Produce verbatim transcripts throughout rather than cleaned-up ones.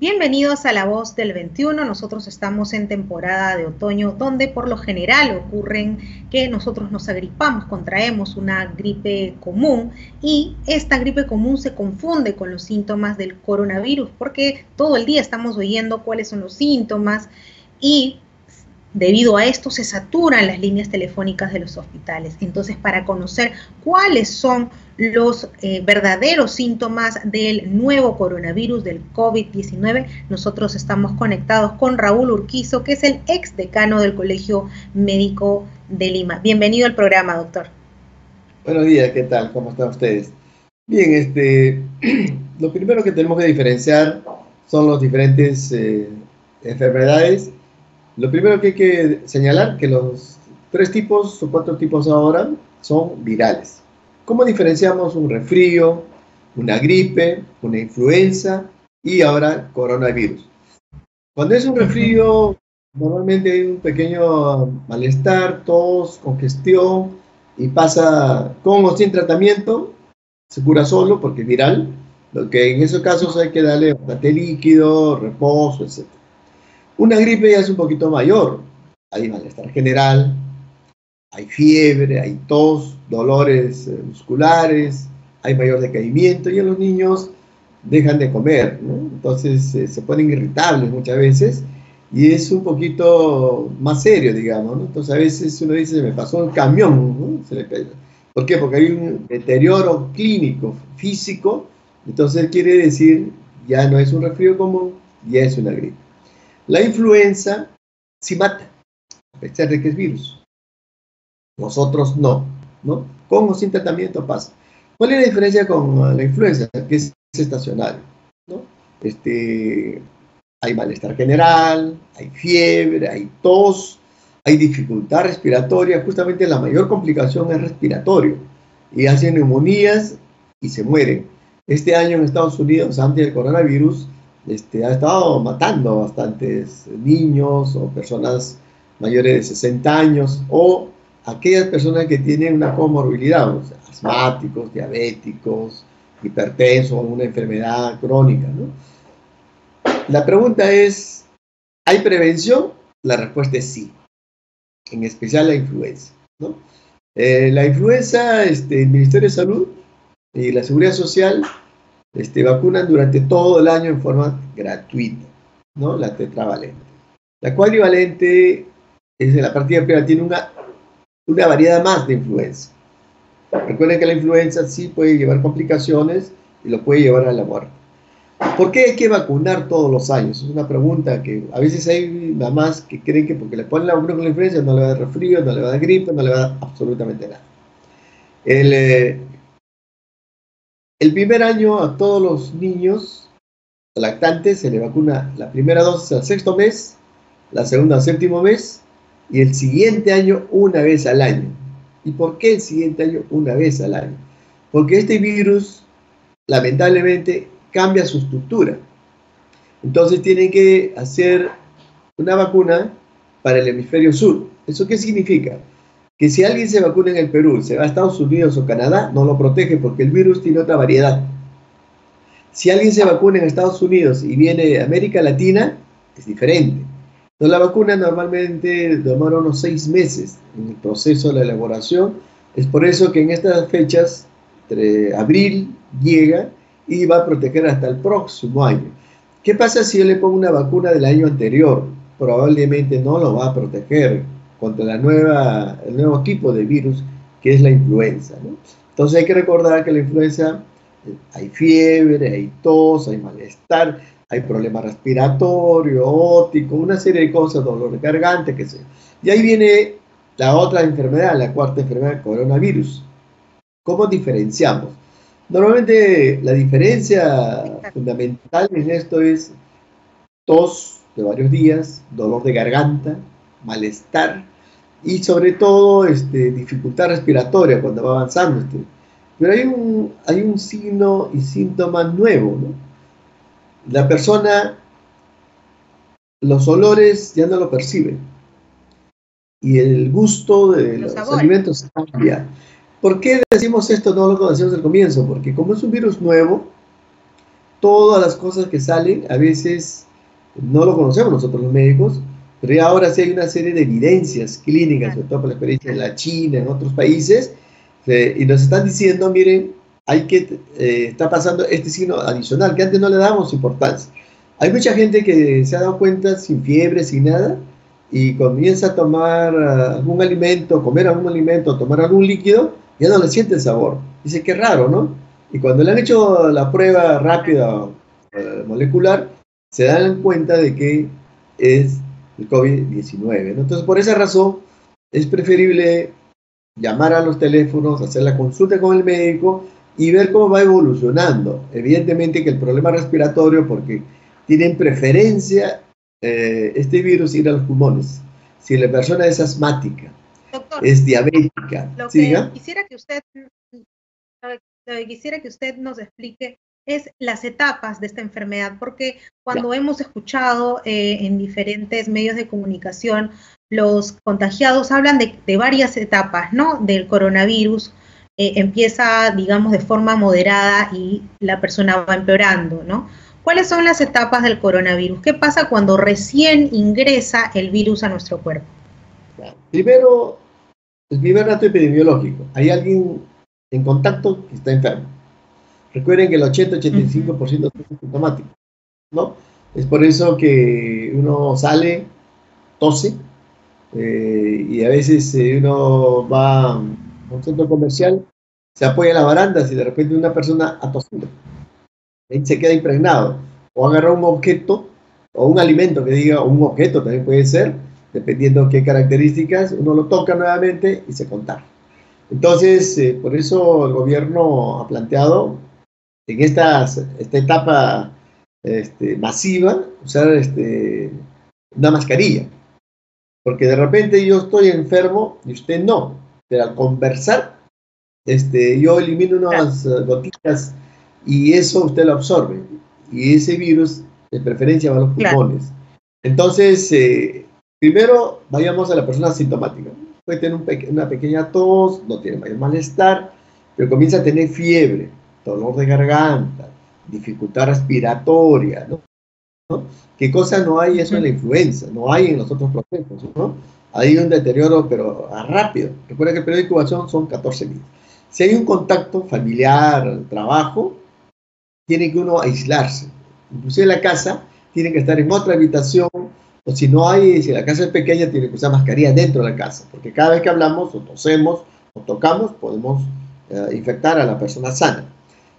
Bienvenidos a La Voz del veintiuno. Nosotros estamos en temporada de otoño, donde por lo general ocurren que nosotros nos agripamos, contraemos una gripe común, y esta gripe común se confunde con los síntomas del coronavirus, porque todo el día estamos oyendo cuáles son los síntomas y debido a esto se saturan las líneas telefónicas de los hospitales. Entonces, para conocer cuáles son los eh, verdaderos síntomas del nuevo coronavirus, del COVID diecinueve, nosotros estamos conectados con Raúl Urquizo, que es el exdecano del Colegio Médico de Lima. Bienvenido al programa, doctor. Buenos días, ¿qué tal? ¿Cómo están ustedes? Bien, este, lo primero que tenemos que diferenciar son las diferentes eh, enfermedades. Lo primero que hay que señalar que los tres tipos o cuatro tipos ahora son virales. ¿Cómo diferenciamos un resfrío, una gripe, una influenza y ahora coronavirus? Cuando es un resfrío, normalmente hay un pequeño malestar, tos, congestión, y pasa con o sin tratamiento, se cura solo porque es viral, lo que en esos casos hay que darle bastante líquido, reposo, etcétera. Una gripe ya es un poquito mayor, hay malestar general, hay fiebre, hay tos, dolores eh, musculares, hay mayor decaimiento y en los niños dejan de comer, ¿no? Entonces eh, se ponen irritables muchas veces y es un poquito más serio, digamos, ¿no? Entonces a veces uno dice, me pasó un camión, ¿no? Se le pega. ¿Por qué? Porque hay un deterioro clínico, físico, entonces quiere decir, ya no es un resfrío común, ya es una gripe. La influenza sí mata, a pesar de que es virus. Nosotros no, ¿no? Con o sin tratamiento pasa. ¿Cuál es la diferencia con la influenza? Que es estacional, ¿no? Este, hay malestar general, hay fiebre, hay tos, hay dificultad respiratoria. Justamente la mayor complicación es respiratorio. Y hacen neumonías y se mueren. Este año en Estados Unidos, antes del coronavirus, Este, ha estado matando bastantes niños o personas mayores de sesenta años o aquellas personas que tienen una comorbilidad, o sea, asmáticos, diabéticos, hipertensos o una enfermedad crónica, ¿no? La pregunta es, ¿hay prevención? La respuesta es sí, en especial la influenza, ¿no? Eh, la influenza, este, el Ministerio de Salud y la Seguridad Social Este, vacunan durante todo el año en forma gratuita, ¿no? La tetravalente. La cuadrivalente, es de la partida prima, tiene una, una variedad más de influenza. Recuerden que la influenza sí puede llevar complicaciones y lo puede llevar a la muerte. ¿Por qué hay que vacunar todos los años? Es una pregunta que a veces hay mamás que creen que porque le ponen la vacuna con la influenza no le va a dar resfrío, no le va a dar gripe, no le va a dar absolutamente nada. El... Eh, El primer año a todos los niños lactantes se le vacuna la primera dosis al sexto mes, la segunda al séptimo mes y el siguiente año una vez al año. ¿Y por qué el siguiente año una vez al año? Porque este virus lamentablemente cambia su estructura. Entonces tienen que hacer una vacuna para el hemisferio sur. ¿Eso qué significa? Que si alguien se vacuna en el Perú, se va a Estados Unidos o Canadá, no lo protege porque el virus tiene otra variedad. Si alguien se vacuna en Estados Unidos y viene de América Latina, es diferente. Entonces la vacuna normalmente demora unos seis meses en el proceso de la elaboración. Es por eso que en estas fechas, entre abril, llega y va a proteger hasta el próximo año. ¿Qué pasa si yo le pongo una vacuna del año anterior? Probablemente no lo va a proteger contra la nueva, el nuevo tipo de virus que es la influenza, ¿no? Entonces hay que recordar que la influenza hay fiebre, hay tos, hay malestar, hay problemas respiratorios, ópticos, una serie de cosas, dolor de garganta, qué sé yo. Y ahí viene la otra enfermedad, la cuarta enfermedad, coronavirus. ¿Cómo diferenciamos? Normalmente la diferencia fundamental en esto es tos de varios días, dolor de garganta, malestar y sobre todo este, dificultad respiratoria cuando va avanzando. Este. Pero hay un, hay un signo y síntoma nuevo, ¿no? La persona, los olores ya no lo percibe y el gusto de los, los alimentos cambia. ¿Por qué decimos esto? No lo conocemos al comienzo, porque como es un virus nuevo, todas las cosas que salen, a veces no lo conocemos nosotros los médicos, pero ya ahora sí hay una serie de evidencias clínicas, sobre todo por la experiencia en la China, en otros países, eh, y nos están diciendo, miren, hay que, eh, está pasando este signo adicional, que antes no le dábamos importancia. Hay mucha gente que se ha dado cuenta sin fiebre, sin nada, y comienza a tomar algún alimento, comer algún alimento, tomar algún líquido, ya no le siente el sabor. Dice, qué raro, ¿no? Y cuando le han hecho la prueba rápida eh, molecular, se dan cuenta de que es el COVID diecinueve, ¿no? Entonces, por esa razón, es preferible llamar a los teléfonos, hacer la consulta con el médico y ver cómo va evolucionando. Evidentemente que el problema respiratorio, porque tienen preferencia eh, este virus ir a los pulmones. Si la persona es asmática, doctor, es diabética. Lo ¿sí, que ya? quisiera que usted... Que quisiera que usted nos explique es las etapas de esta enfermedad, porque cuando ya. hemos escuchado eh, en diferentes medios de comunicación, los contagiados hablan de, de varias etapas, ¿no? Del coronavirus, eh, empieza, digamos, de forma moderada y la persona va empeorando, ¿no? ¿Cuáles son las etapas del coronavirus? ¿Qué pasa cuando recién ingresa el virus a nuestro cuerpo? Ya. Primero, el primer dato epidemiológico. ¿Hay alguien en contacto que está enfermo? Recuerden que el ochenta a ochenta y cinco por ciento es asintomático, ¿no? Es por eso que uno sale, tose, eh, y a veces eh, uno va a un centro comercial, se apoya en las barandas y de repente una persona ha tosido. Ahí se queda impregnado. O agarra un objeto, o un alimento que diga, o un objeto también puede ser, dependiendo de qué características, uno lo toca nuevamente y se contagia. Entonces, eh, por eso el gobierno ha planteado en estas, esta etapa este, masiva usar este, una mascarilla. Porque de repente yo estoy enfermo y usted no. Pero al conversar, este, yo elimino unas gotitas y eso usted lo absorbe. Y ese virus, de preferencia, va a los pulmones. Claro. Entonces, eh, primero vayamos a la persona asintomática. Puede tener un pe una pequeña tos, no tiene mayor malestar, pero comienza a tener fiebre, dolor de garganta, dificultad respiratoria, ¿no? ¿No? ¿Qué cosa no hay eso en la influenza? No hay en los otros procesos, ¿no? Hay un deterioro, pero rápido. Recuerda que el periodo de incubación son catorce días. Si hay un contacto familiar, trabajo, tiene que uno aislarse. Inclusive en la casa, tiene que estar en otra habitación. O si no hay, si la casa es pequeña, tiene que usar mascarilla dentro de la casa, porque cada vez que hablamos o tosemos o tocamos, podemos eh, infectar a la persona sana.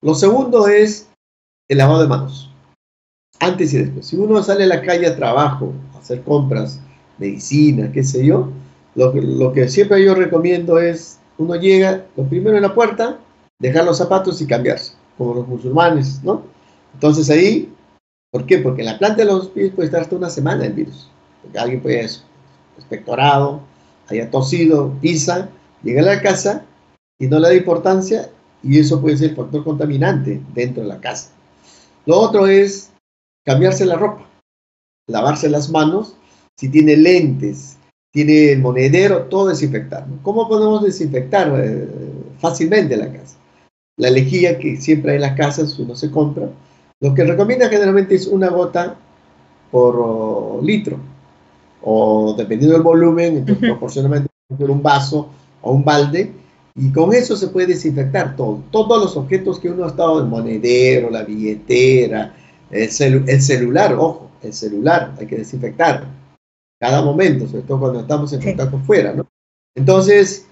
Lo segundo es el lavado de manos, antes y después. Si uno sale a la calle a trabajo, a hacer compras, medicina, qué sé yo, lo, lo que siempre yo recomiendo es, uno llega, lo primero en la puerta, dejar los zapatos y cambiarse, como los musulmanes, ¿no? Entonces ahí... ¿Por qué? Porque en la planta de los pies puede estar hasta una semana el virus. Porque alguien puede haber expectorado, haya tosido, pisa, llega a la casa y no le da importancia y eso puede ser factor contaminante dentro de la casa. Lo otro es cambiarse la ropa, lavarse las manos, si tiene lentes, tiene el monedero, todo desinfectar. ¿Cómo podemos desinfectar eh, fácilmente la casa? La lejía que siempre hay en las casas, uno se compra. Lo que recomienda generalmente es una gota por oh, litro, o dependiendo del volumen, entonces, proporcionalmente un vaso o un balde, y con eso se puede desinfectar todo. Todos los objetos que uno ha estado, el monedero, la billetera, el, celu el celular, ojo, el celular, hay que desinfectarlo cada momento, sobre todo cuando estamos en contacto sí. fuera, ¿no? Entonces,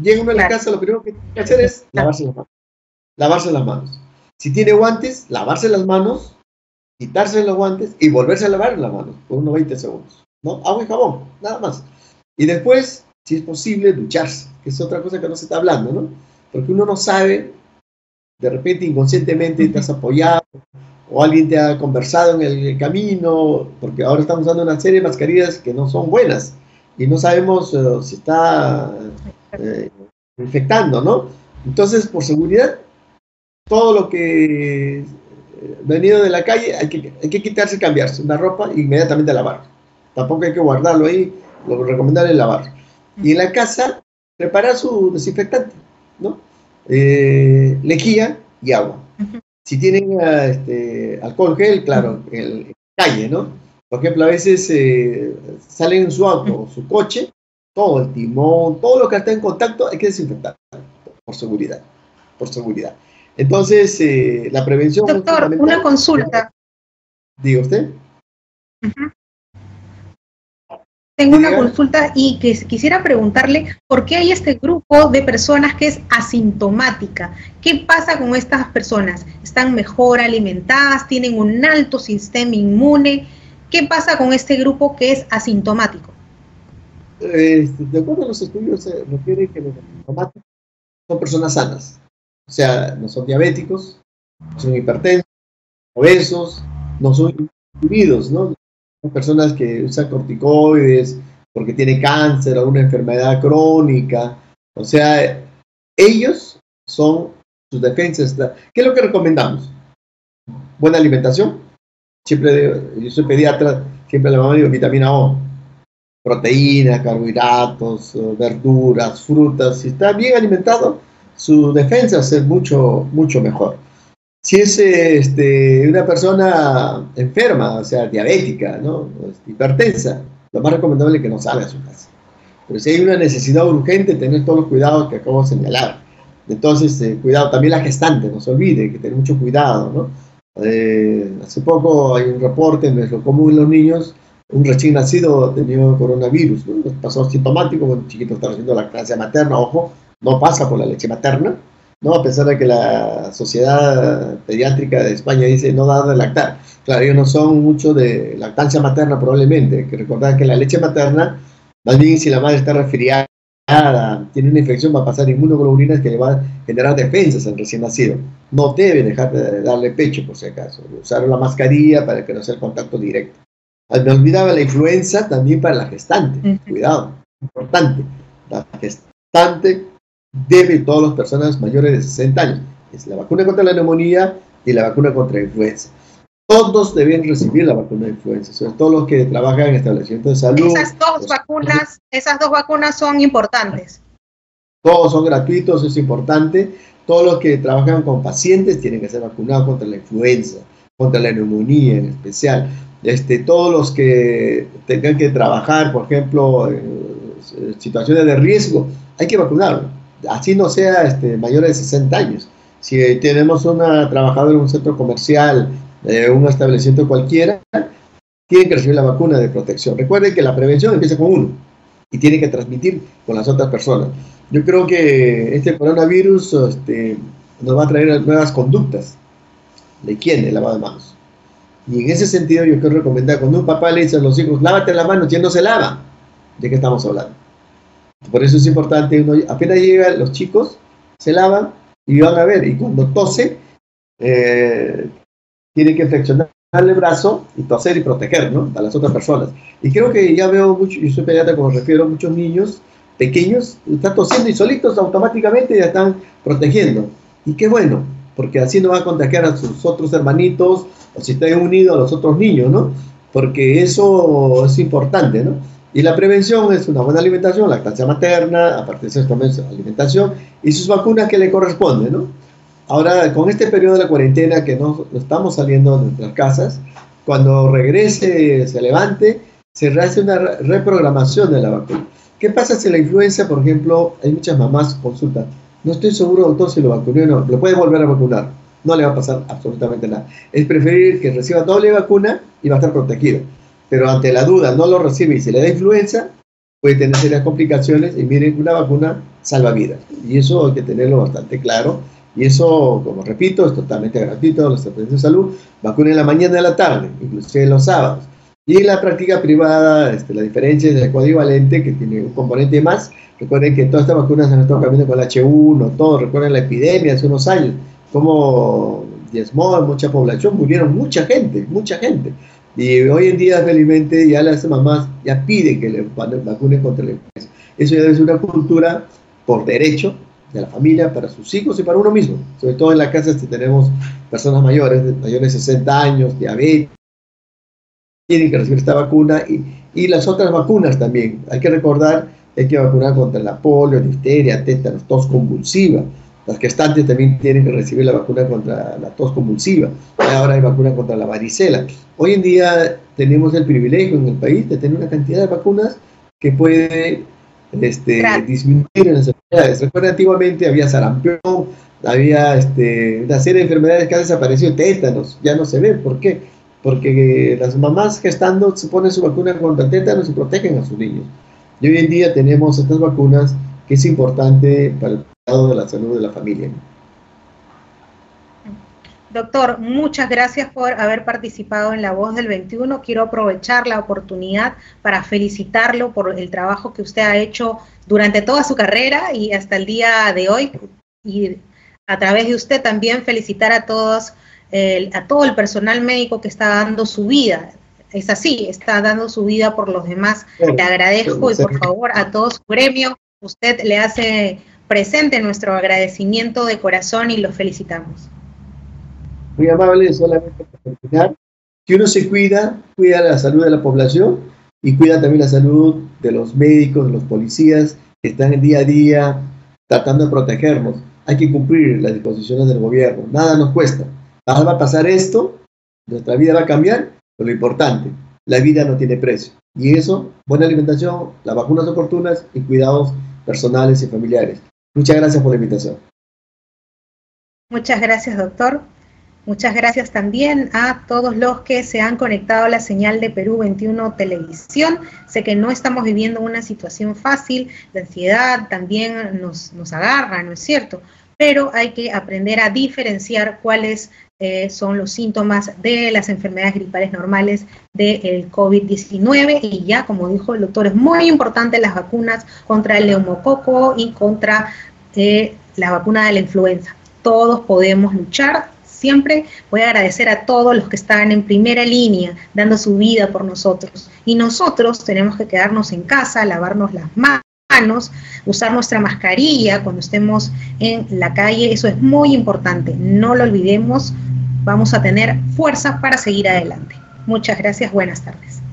llega uno a la casa, lo primero que tiene que hacer es lavarse las manos. Lavarse las manos. Si tiene guantes, lavarse las manos, quitarse los guantes y volverse a lavar las manos por unos veinte segundos, ¿no? Agua y jabón, nada más. Y después, si es posible, ducharse, que es otra cosa que no se está hablando, ¿no? Porque uno no sabe, de repente inconscientemente estás apoyado o alguien te ha conversado en el camino, porque ahora estamos usando una serie de mascarillas que no son buenas y no sabemos uh, si está eh, infectando, ¿no? Entonces, por seguridad, todo lo que venido de la calle hay que, hay que quitarse y cambiarse una ropa e inmediatamente lavar. Tampoco hay que guardarlo ahí, lo recomendable es lavar. Y en la casa, preparar su desinfectante, ¿no? Eh, lejía y agua. Si tienen este, alcohol gel, claro, en la calle, ¿no? Por ejemplo, a veces eh, salen en su auto, su coche, todo el timón, todo lo que está en contacto hay que desinfectar, por seguridad, por seguridad. Entonces, eh, la prevención... Doctor, una consulta. ¿Diga usted? Uh-huh. Tengo una consulta y que quisiera preguntarle por qué hay este grupo de personas que es asintomática. ¿Qué pasa con estas personas? ¿Están mejor alimentadas? ¿Tienen un alto sistema inmune? ¿Qué pasa con este grupo que es asintomático? Eh, de acuerdo a los estudios, se refiere que los asintomáticos son personas sanas. O sea, no son diabéticos, no son hipertensos, obesos, no son inhibidos, ¿no? Personas que usan corticoides porque tienen cáncer, alguna enfermedad crónica, o sea, ellos son sus defensas. ¿Qué es lo que recomendamos? Buena alimentación. Siempre, yo soy pediatra, siempre la mamá digo vitamina O, proteínas, carbohidratos, verduras, frutas. Si está bien alimentado, su defensa va a ser mucho, mucho mejor. Si es este, una persona enferma, o sea, diabética, ¿no? Hipertensa, lo más recomendable es que no salga a su casa. Pero si hay una necesidad urgente, tener todos los cuidados que acabo de señalar. Entonces, eh, cuidado, también la gestante, no se olvide, que tener mucho cuidado, ¿no? Eh, hace poco hay un reporte, no es lo común en los niños, un recién nacido tenido coronavirus, ¿no? Pasó asintomático, bueno, el chiquito está recibiendo la clase materna, ojo, no pasa por la leche materna, ¿no? A pesar de que la Sociedad Pediátrica de España dice no dar de lactar. Claro, ellos no son mucho de lactancia materna probablemente. Hay que recordar que la leche materna, más bien si la madre está resfriada, tiene una infección, va a pasar inmunoglobulinas que le va a generar defensas al recién nacido. No debe dejar de darle pecho por si acaso. Usar la mascarilla para que no sea el contacto directo. Me olvidaba la influenza también para la gestante. Cuidado, importante. La gestante debe todas las personas mayores de sesenta años. Es la vacuna contra la neumonía y la vacuna contra la influenza. Todos deben recibir la vacuna de influenza, sobre todo los que trabajan en establecimientos de salud. Esas dos, los... vacunas, esas dos vacunas son importantes. Todos son gratuitos, es importante. Todos los que trabajan con pacientes tienen que ser vacunados contra la influenza, contra la neumonía en especial. Este, todos los que tengan que trabajar, por ejemplo, en situaciones de riesgo, hay que vacunarlos. Así no sea este, mayor de sesenta años. Si tenemos una trabajadora en un centro comercial, eh, un establecimiento cualquiera, tienen que recibir la vacuna de protección. Recuerden que la prevención empieza con uno y tiene que transmitir con las otras personas. Yo creo que este coronavirus este, nos va a traer nuevas conductas de higiene, lavado de manos. Y en ese sentido yo quiero recomendar, cuando un papá le dice a los hijos, lávate las manos, ya no se lava. ¿De qué estamos hablando? Por eso es importante, uno, apenas llegan los chicos, se lavan y van a ver, y cuando tose, eh, tienen que flexionar el brazo y toser y proteger, ¿no? A las otras personas. Y creo que ya veo mucho, yo soy pediatra, como refiero a muchos niños pequeños, están tosiendo y solitos automáticamente ya están protegiendo. Y qué bueno, porque así no va a contagiar a sus otros hermanitos, o si están unidos a los otros niños, ¿no? Porque eso es importante, ¿no? Y la prevención es una buena alimentación, lactancia materna, a partir de sexto mes, alimentación y sus vacunas que le corresponden, ¿no? Ahora, con este periodo de la cuarentena que no, no estamos saliendo de nuestras casas, cuando regrese, se levante, se hace una reprogramación de la vacuna. ¿Qué pasa si la influenza, por ejemplo, hay muchas mamás que consultan, no estoy seguro, doctor, si lo vacuné o no, lo puede volver a vacunar, no le va a pasar absolutamente nada. Es preferir que reciba doble vacuna y va a estar protegido. Pero ante la duda no lo recibe y se le da influenza, puede tener serias complicaciones y miren, una vacuna salva vidas. Y eso hay que tenerlo bastante claro. Y eso, como repito, es totalmente gratuito, los servicios de salud, vacuna en la mañana y en la tarde, inclusive los sábados. Y en la práctica privada, este, la diferencia es el coadyuvante, que tiene un componente más. Recuerden que todas estas vacunas han estado cambiando con el H uno, todo, recuerden la epidemia hace unos años, como diezmó mucha población, murieron mucha gente, mucha gente. Y hoy en día, felizmente, ya las mamás ya piden que le vacunen contra la influenza. Eso ya es una cultura por derecho de la familia, para sus hijos y para uno mismo. Sobre todo en la casa si tenemos personas mayores, mayores de sesenta años, diabetes, tienen que recibir esta vacuna y, y las otras vacunas también. Hay que recordar, hay que vacunar contra la polio, difteria, tétanos, tos convulsiva. Las gestantes también tienen que recibir la vacuna contra la tos convulsiva. Ahora hay vacuna contra la varicela. Hoy en día tenemos el privilegio en el país de tener una cantidad de vacunas que puede este, disminuir las enfermedades. Recuerda, antiguamente había sarampión, había este, una serie de enfermedades que han desaparecido, tétanos, ya no se ven. ¿Por qué? Porque las mamás gestando se ponen su vacuna contra tétanos y protegen a sus niños. Y hoy en día tenemos estas vacunas que es importante para el cuidado de la salud de la familia. Doctor, muchas gracias por haber participado en La Voz del veintiuno. Quiero aprovechar la oportunidad para felicitarlo por el trabajo que usted ha hecho durante toda su carrera y hasta el día de hoy. Y a través de usted también felicitar a todos, eh, a todo el personal médico que está dando su vida. Es así, está dando su vida por los demás. Bueno, le agradezco y por favor a todo su gremio. Usted le hace presente nuestro agradecimiento de corazón y los felicitamos. Muy amable, solamente para terminar, que uno se cuida, cuida la salud de la población y cuida también la salud de los médicos, de los policías que están el día a día tratando de protegernos. Hay que cumplir las disposiciones del gobierno, nada nos cuesta. Va a pasar esto, nuestra vida va a cambiar, pero lo importante, la vida no tiene precio. Y eso, buena alimentación, las vacunas oportunas y cuidados personales y familiares. Muchas gracias por la invitación. Muchas gracias, doctor. Muchas gracias también a todos los que se han conectado a la señal de Perú veintiuno Televisión. Sé que no estamos viviendo una situación fácil, la ansiedad también nos, nos agarra, ¿no es cierto? Pero hay que aprender a diferenciar cuáles eh, son los síntomas de las enfermedades gripales normales del COVID diecinueve. Y ya, como dijo el doctor, es muy importante las vacunas contra el neumococo y contra eh, la vacuna de la influenza. Todos podemos luchar. Siempre voy a agradecer a todos los que están en primera línea, dando su vida por nosotros. Y nosotros tenemos que quedarnos en casa, lavarnos las manos, usar nuestra mascarilla cuando estemos en la calle. Eso es muy importante, no lo olvidemos. Vamos a tener fuerza para seguir adelante. Muchas gracias, buenas tardes.